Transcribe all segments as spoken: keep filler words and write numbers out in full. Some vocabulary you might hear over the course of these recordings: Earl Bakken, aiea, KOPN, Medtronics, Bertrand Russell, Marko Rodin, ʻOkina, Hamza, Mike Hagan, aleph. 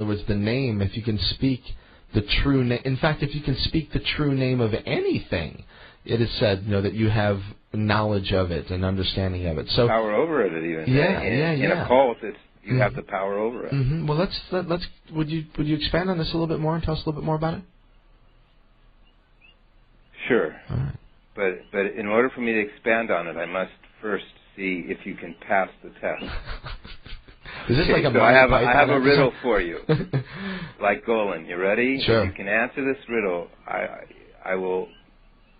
other words, the name, if you can speak the true name. In fact, if you can speak the true name of anything, it is said, you know, that you have knowledge of it and understanding of it. So power over it, even. Yeah, in, yeah, in yeah. In a cult, it's, you mm-hmm. have the power over it. Mm-hmm. Well, let's let, let's. Would you would you expand on this a little bit more and tell us a little bit more about it? Sure. All right. But but in order for me to expand on it, I must first see if you can pass the test. Is this okay, like a so I have, I have a riddle for you, like Golan. You ready? Sure. If you can answer this riddle, I I will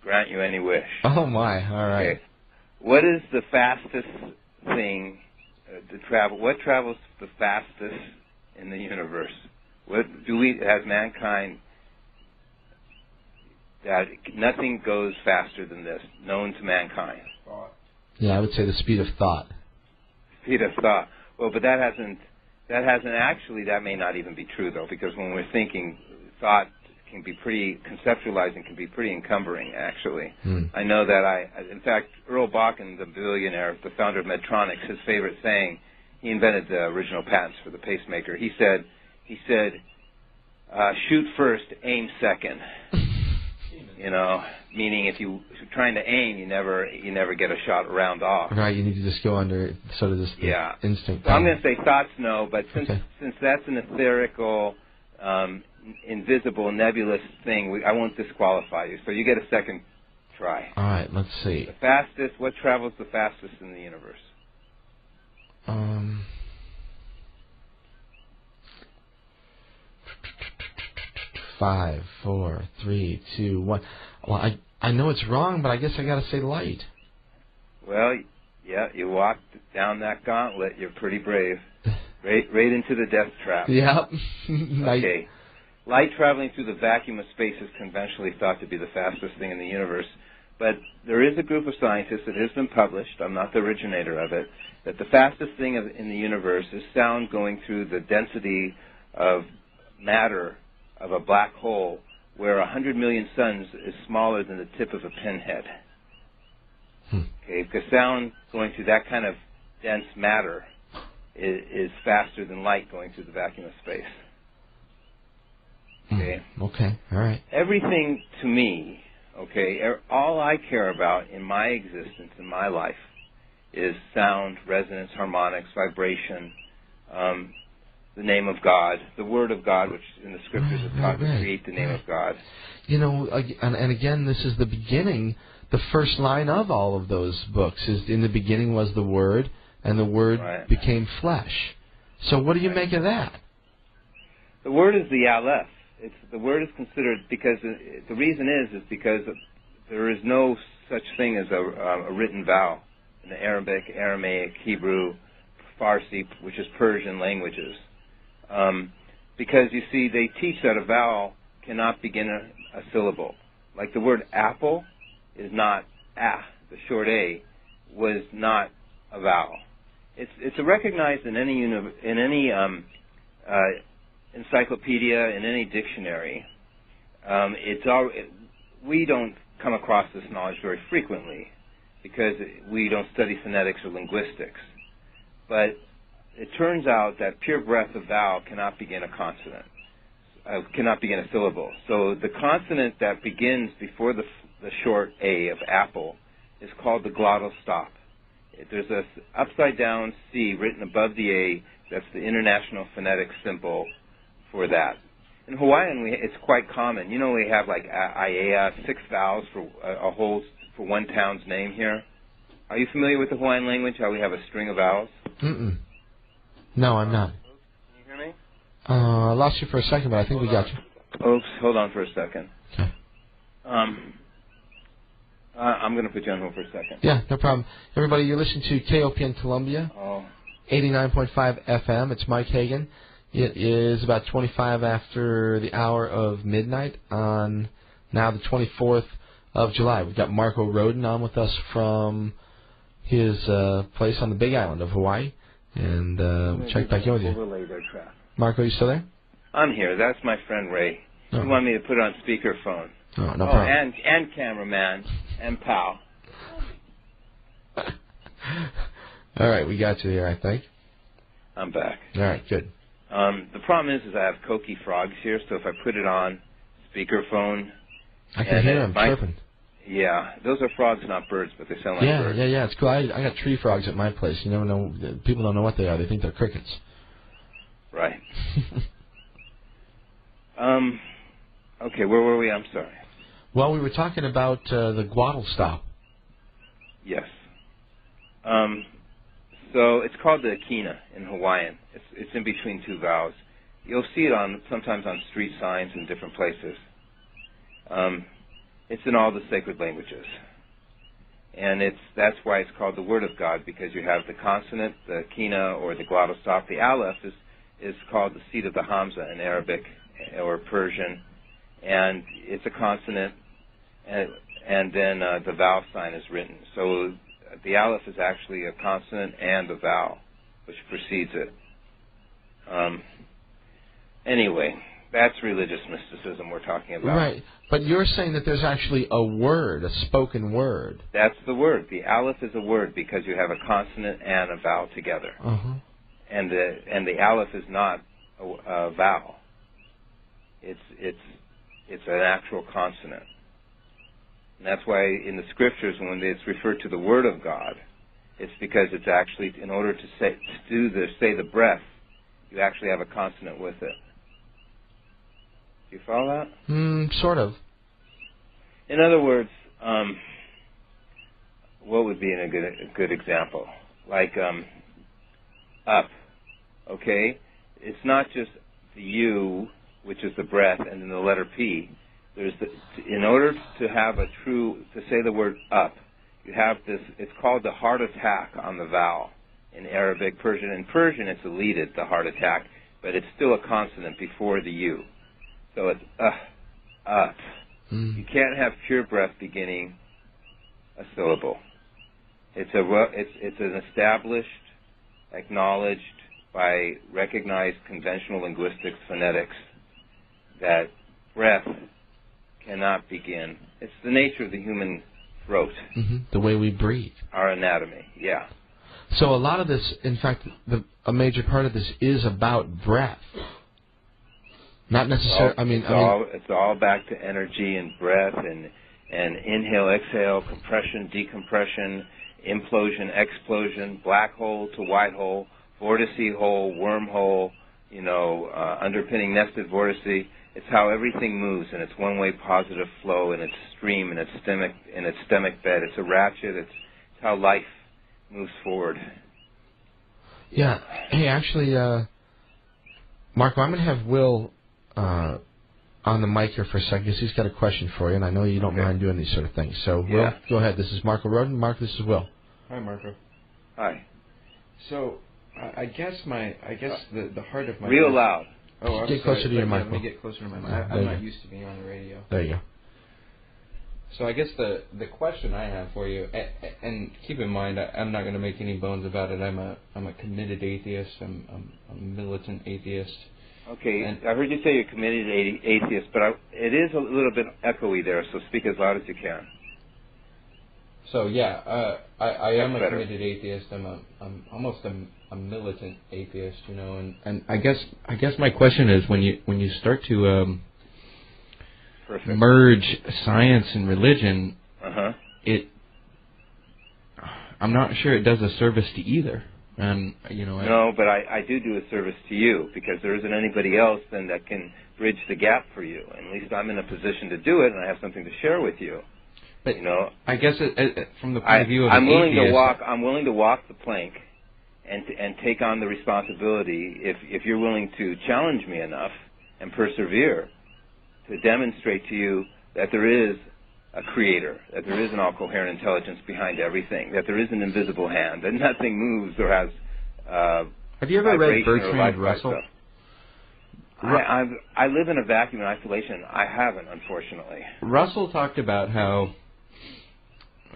grant you any wish. Oh my! All right. Okay. What is the fastest thing uh, to travel? What travels the fastest in the universe? What do we as mankind? That nothing goes faster than this, known to mankind. Yeah, I would say the speed of thought. Speed of thought. Well, but that hasn't, that hasn't actually, that may not even be true, though, because when we're thinking, thought can be pretty, conceptualizing can be pretty encumbering, actually. Hmm. I know that I, in fact, Earl Bakken, the billionaire, the founder of Medtronics, his favorite saying, he invented the original patents for the pacemaker. He said, he said, uh, shoot first, aim second. You know, meaning if you if trying to aim, you never you never get a shot round off. Right, you need to just go under sort of this yeah. instinct. So I'm going to say thoughts no, but since okay. since that's an etherical, um, invisible, nebulous thing, we, I won't disqualify you. So you get a second try. All right, let's see. The fastest. What travels the fastest in the universe? Um. Five, four, three, two, one. Well, I I know it's wrong, but I guess I got to say light. Well, yeah, you walked down that gauntlet. You're pretty brave. Right, right into the death trap. Yep. Okay. Light traveling through the vacuum of space is conventionally thought to be the fastest thing in the universe, but there is a group of scientists that has been published. I'm not the originator of it. That the fastest thing of, in the universe is sound going through the density of matter of a black hole where one hundred million suns is smaller than the tip of a pinhead. Hmm. Okay, because sound going through that kind of dense matter is, is faster than light going through the vacuum of space. Okay. Hmm. Okay, all right. Everything to me, okay, er, all I care about in my existence, in my life, is sound, resonance, harmonics, vibration, um, the name of God, the Word of God, which in the Scriptures is taught to create the name of God. You know, and, and again, this is the beginning, the first line of all of those books is, in the beginning was the Word, and the Word right. became flesh. So what do you right. make of that? The Word is the Aleph. It's, the Word is considered, because the reason is, is because there is no such thing as a, a written vowel in the Arabic, Aramaic, Hebrew, Farsi, which is Persian languages. Um, because, you see, they teach that a vowel cannot begin a, a syllable. Like the word apple is not ah, the short A was not a vowel. It's, it's recognized in any, uni in any um, uh, encyclopedia, in any dictionary. Um, it's all, it, we don't come across this knowledge very frequently because we don't study phonetics or linguistics. But it turns out that pure breath of vowel cannot begin a consonant, uh, cannot begin a syllable. So the consonant that begins before the, the short A of apple is called the glottal stop. There's an upside-down C written above the A. That's the international phonetic symbol for that. In Hawaiian, we, it's quite common. You know, we have like aiea, six vowels for a, a whole for one town's name here. Are you familiar with the Hawaiian language? How we have a string of vowels? Mm-mm. No, I'm not. Can you hear me? Uh, I lost you for a second, but I think hold we got on. you. Oops, hold on for a second. Okay. Um, uh, I'm going to put you on hold for a second. Yeah, no problem. Everybody, you're listening to K O P N Columbia, oh. eighty-nine point five F M. It's Mike Hagan. It is about twenty-five after the hour of midnight on now the twenty-fourth of July. We've got Marko Rodin on with us from his uh, place on the Big Island of Hawaii. And uh, we'll check back in with you. Marko, are you still there? I'm here. That's my friend Ray. Oh. He wanted me to put it on speakerphone. Oh, no problem. Oh, and, and cameraman and pal. All right, we got you here, I think. I'm back. All right, good. Um, the problem is, is I have Koki frogs here, so if I put it on speakerphone, I can hear them chirping. Yeah, those are frogs, not birds, but they sound like yeah, birds. Yeah, yeah, yeah, it's cool. I, I got tree frogs at my place. You never know. People don't know what they are. They think they're crickets. Right. um. Okay, where were we? I'm sorry. Well, we were talking about uh, the guadal stop. Yes. Um. So it's called the ʻOkina in Hawaiian. It's, it's in between two vowels. You'll see it on sometimes on street signs in different places. Um, it's in all the sacred languages, and it's that's why it's called the Word of God, because you have the consonant, the ʻOkina or the glottal stop. The aleph is is called the seat of the Hamza in Arabic or Persian, and it's a consonant, and, and then uh, the vowel sign is written. So the aleph is actually a consonant and a vowel, which precedes it. Um, anyway, that's religious mysticism we're talking about. Right, but you're saying that there's actually a word, a spoken word. That's the word. The aleph is a word because you have a consonant and a vowel together. Uh-huh. And the and the aleph is not a, a vowel. It's it's it's an actual consonant. And that's why in the scriptures, when it's referred to the Word of God, it's because it's actually, in order to say to do the say the breath, you actually have a consonant with it. Do you follow that? Mm, sort of. In other words, um, what would be a good a good example? Like um, up. Okay, it's not just the U, which is the breath, and then the letter P. There's the, in order to have a true, to say the word up, you have this, it's called the hard attack on the vowel in Arabic, Persian. In Persian, it's elided, the hard attack, but it's still a consonant before the U. So it's uh, up. Mm. You can't have pure breath beginning a syllable. It's, a, it's, it's an established, acknowledged by recognized conventional linguistics, phonetics, that breath cannot begin. It's the nature of the human throat. Mm-hmm. The way we breathe. Our anatomy, yeah. So a lot of this, in fact, the, a major part of this is about breath. Not necessarily, I mean... It's, I mean all, it's all back to energy and breath and, and inhale, exhale, compression, decompression, implosion, explosion, black hole to white hole, vortice hole, wormhole, you know, uh, underpinning nested vortice. It's how everything moves, and it's one-way positive flow, and it's stream, and it's stomach, and it's stomach bed. It's a ratchet. It's, it's how life moves forward. Yeah. Hey, actually, uh, Marko, I'm going to have Will uh, on the mic here for a second because he's got a question for you, and I know you don't okay. mind doing these sort of things. So, Will, yeah. go ahead. This is Marko Rodin. Mark, this is Will. Hi, Marko. Hi. So, I guess my, I guess the the heart of my real question, loud. Oh, I'm get sorry. closer to your mic. Let me get closer to my mic. I'm not used to being on the radio. There you go. So I guess the the question I have for you, and keep in mind, I'm not going to make any bones about it. I'm a I'm a committed atheist. I'm, I'm a militant atheist. Okay, and I heard you say you're a committed atheist, but I, it is a little bit echoey there. So speak as loud as you can. So yeah, uh, I I am That's a better. committed atheist. I'm a I'm almost a A militant atheist, you know, and, and I guess I guess my question is when you when you start to um, merge science and religion, uh-huh. it I'm not sure it does a service to either, and you know. No, I, but I, I do do a service to you because there isn't anybody else then that can bridge the gap for you. At least I'm in a position to do it, and I have something to share with you. But you know, I guess it, it, from the point I, of view of I'm an willing atheist, to walk. I'm willing to walk the plank. And, and take on the responsibility if, if you're willing to challenge me enough and persevere to demonstrate to you that there is a creator, that there is an all-coherent intelligence behind everything, that there is an invisible hand, that nothing moves or has uh, Have you ever read Bertrand Russell? I, I've, I live in a vacuum in isolation. I haven't, unfortunately. Russell talked about how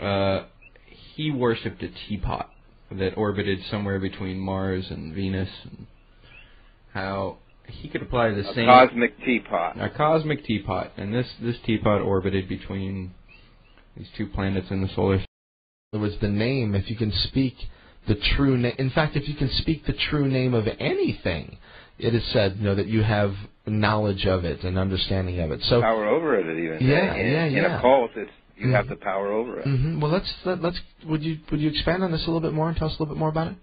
uh, he worshipped a teapot that orbited somewhere between Mars and Venus, and how he could apply the same... A cosmic teapot. A cosmic teapot. And this, this teapot orbited between these two planets in the solar system. It was the name, if you can speak the true name... In fact, if you can speak the true name of anything, it is said, you know, that you have knowledge of it and understanding of it. So power over it, even. Yeah, in, yeah, in yeah. In a cult, it's, you mm-hmm. have the power over it. Mm-hmm. Well, let's let, let's would you would you expand on this a little bit more and tell us a little bit more about it?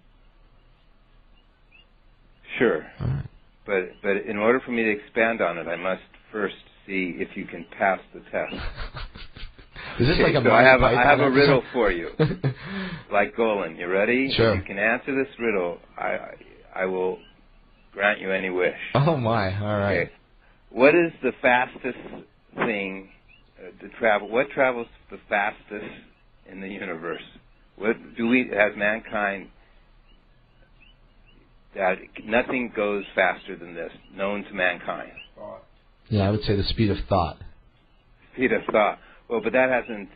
Sure. All right. But but in order for me to expand on it, I must first see if you can pass the test. Is this okay, like a so I have, I have a riddle for you, like Golan. You ready? Sure. If you can answer this riddle, I I will grant you any wish. Oh my! All right. Okay. What is the fastest thing uh, to travel? What travels the fastest in the universe? What do we as mankind? That nothing goes faster than this, known to mankind. Yeah, I would say the speed of thought. Speed of thought. Well, but that hasn't,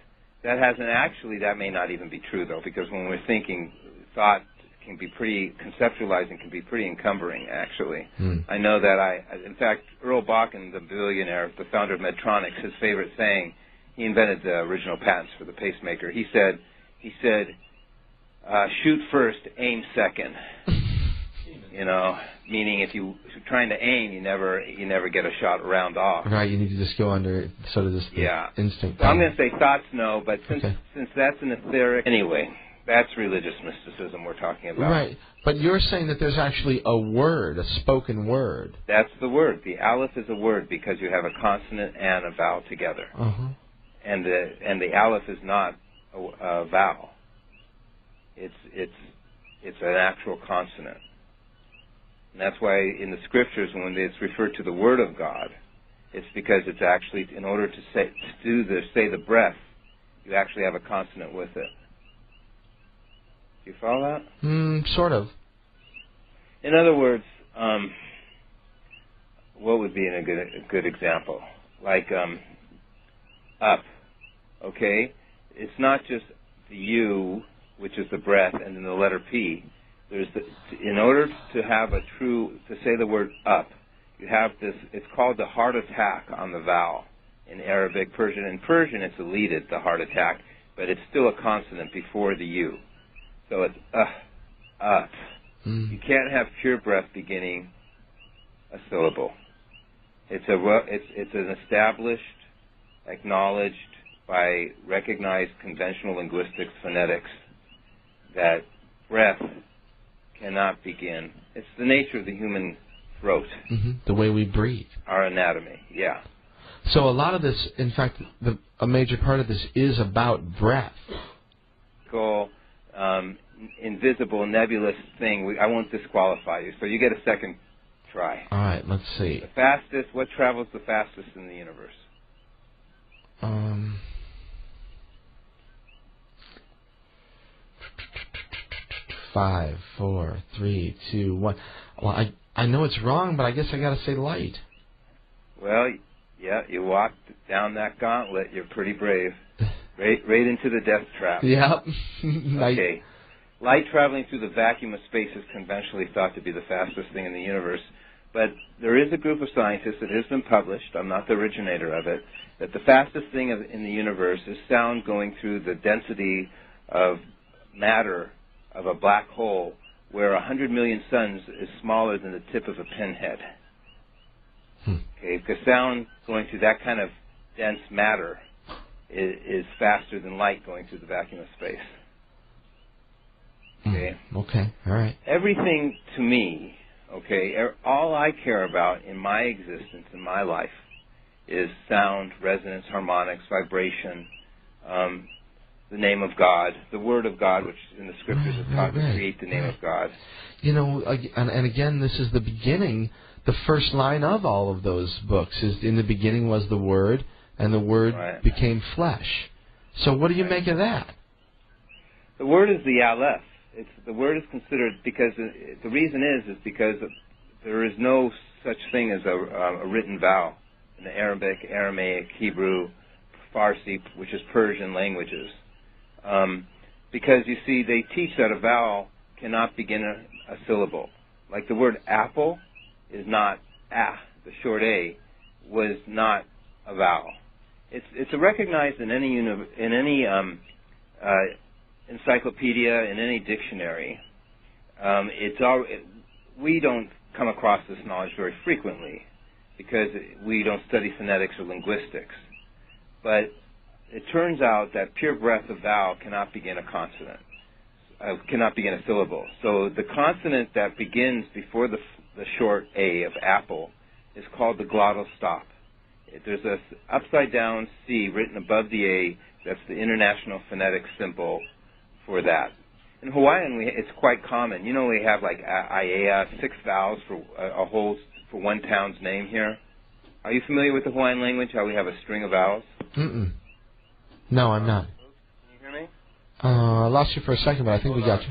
that hasn't actually, that may not even be true, though, because when we're thinking, thought can be pretty, conceptualizing can be pretty encumbering, actually. Mm. I know that I, in fact, Earl Bakken, the billionaire, the founder of Medtronics, his favorite saying, he invented the original patents for the pacemaker. He said, he said, uh, shoot first, aim second. You know, meaning if you if trying to aim, you never you never get a shot round off. Right, you need to just go under sort of this yeah. instinct. So I'm going to say thoughts no, but since okay. since that's an etheric anyway, that's religious mysticism we're talking about. Right, but you're saying that there's actually a word, a spoken word. That's the word. The aleph is a word because you have a consonant and a vowel together, uh-huh. and the and the aleph is not a, a vowel. It's it's it's an actual consonant. And that's why in the scriptures, when it's referred to the Word of God, it's because it's actually, in order to say, to do the, say the breath, you actually have a consonant with it. Do you follow that? Mm, sort of. In other words, um, what would be a good, a good example? Like um, up, okay? It's not just the U, which is the breath, and then the letter P. There's the, in order to have a true, to say the word up, you have this, it's called the hard attack on the vowel in Arabic, Persian. In Persian, it's elided, the hard attack, but it's still a consonant before the U. So it's uh, up. Mm. You can't have pure breath beginning a syllable. It's, a, it's, it's an established, acknowledged by recognized conventional linguistics, phonetics, that breath cannot begin. It's the nature of the human throat. Mm-hmm. The way we breathe. Our anatomy, yeah. So a lot of this, in fact, the, a major part of this is about breath. Cool. Um, invisible, nebulous thing. We, I won't disqualify you, so you get a second try. All right, let's see. The fastest, what travels the fastest in the universe? Um... Five, four, three, two, one. Well, I I know it's wrong, but I guess I gotta say light. Well, yeah, you walked down that gauntlet. You're pretty brave. Right, right into the death trap. Yep. Okay. Light traveling through the vacuum of space is conventionally thought to be the fastest thing in the universe, but there is a group of scientists that has been published. I'm not the originator of it. That the fastest thing of, in the universe is sound going through the density of matter of a black hole where a hundred million suns is smaller than the tip of a pinhead. Hmm. Okay, because sound going through that kind of dense matter is, is faster than light going through the vacuum of space. Okay. Hmm. Okay. All right. Everything to me, okay, er, all I care about in my existence, in my life, is sound, resonance, harmonics, vibration. Um, The name of God, the Word of God, which in the Scriptures is taught to create the name of God. You know, and, and again, this is the beginning, the first line of all of those books is, in the beginning was the Word, and the Word right. became flesh. So what do you right. make of that? The Word is the Aleph. It's, the Word is considered, because the reason is, is because there is no such thing as a, a written vowel in the Arabic, Aramaic, Hebrew, Farsi, which is Persian languages. Um, because, you see, they teach that a vowel cannot begin a, a syllable. Like the word apple is not ah, the short A was not a vowel. It's, it's recognized in any, uni in any um, uh, encyclopedia, in any dictionary. Um, it's all, it, we don't come across this knowledge very frequently because we don't study phonetics or linguistics. But it turns out that pure breath of vowel cannot begin a consonant, uh, cannot begin a syllable. So the consonant that begins before the, the short A of apple is called the glottal stop. There's an upside-down C written above the A. That's the International Phonetic Symbol for that. In Hawaiian, we, it's quite common. You know, we have like aiea, six vowels for a, a whole for one town's name here. Are you familiar with the Hawaiian language? How we have a string of vowels? Mm-mm. No, I'm not. Can you hear me? Uh, I lost you for a second, but I think hold we on. got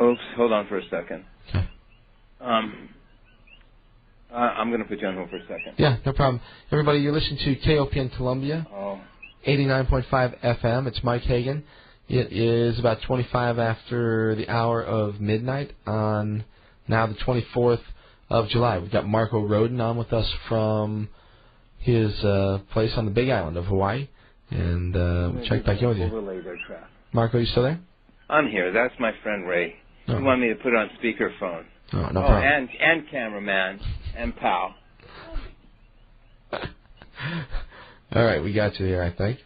you. Oops, hold on for a second. Okay. Um. Uh, I'm going to put you on hold for a second. Yeah, no problem. Everybody, you listen to K O P N Columbia, oh. eighty-nine point five F M. It's Mike Hagan. It is about twenty-five after the hour of midnight on now the twenty-fourth of July. We've got Marko Rodin on with us from his uh, place on the Big Island of Hawaii. And uh, we'll check back in with you. Marko, are you still there? I'm here. That's my friend Ray. Oh. You want me to put on speakerphone. Oh, no problem. Oh, and, and cameraman and pal. All right, we got you there, I think.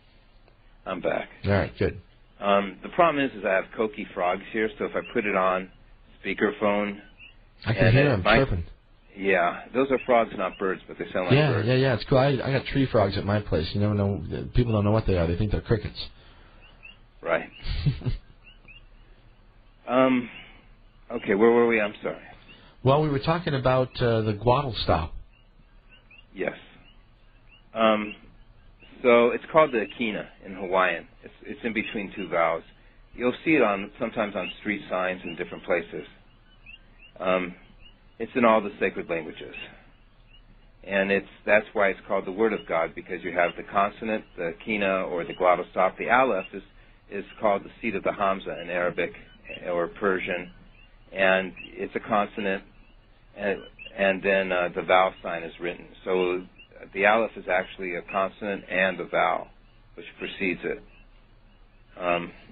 I'm back. All right, good. Um, the problem is, is I have Koki frogs here, so if I put it on speakerphone, I can hear them chirping. Yeah, those are frogs, not birds, but they sound like yeah, birds. Yeah, yeah, yeah, it's cool. I, I got tree frogs at my place. You never know. People don't know what they are. They think they're crickets. Right. um. Okay, where were we? I'm sorry. Well, we were talking about uh, the glottal stop. Yes. Um, so it's called the ʻOkina in Hawaiian. It's, it's in between two vowels. You'll see it on sometimes on street signs in different places. Um, it's in all the sacred languages, and it's that's why it's called the Word of God, because you have the consonant, the ʻOkina, or the glottal stop. The aleph is is called the seat of the Hamza in Arabic or Persian. And it's a consonant, and, and then uh, the vowel sign is written. So the aleph is actually a consonant and a vowel, which precedes it. Um,